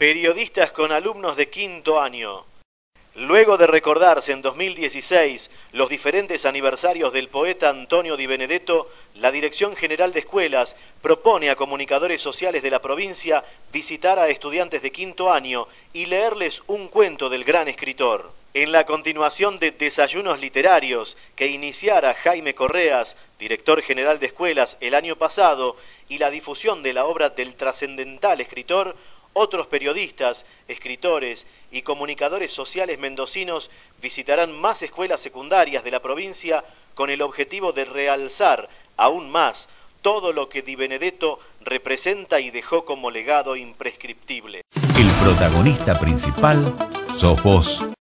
periodistas con alumnos de quinto año. Luego de recordarse en 2016 los diferentes aniversarios del poeta Antonio Di Benedetto, la Dirección General de Escuelas propone a comunicadores sociales de la provincia visitar a estudiantes de quinto año y leerles un cuento del gran escritor. En la continuación de Desayunos Literarios, que iniciara Jaime Correas, director general de Escuelas, el año pasado, y la difusión de la obra del trascendental escritor, otros periodistas, escritores y comunicadores sociales mendocinos visitarán más escuelas secundarias de la provincia con el objetivo de realzar aún más todo lo que Di Benedetto representa y dejó como legado imprescriptible. El protagonista principal sos vos.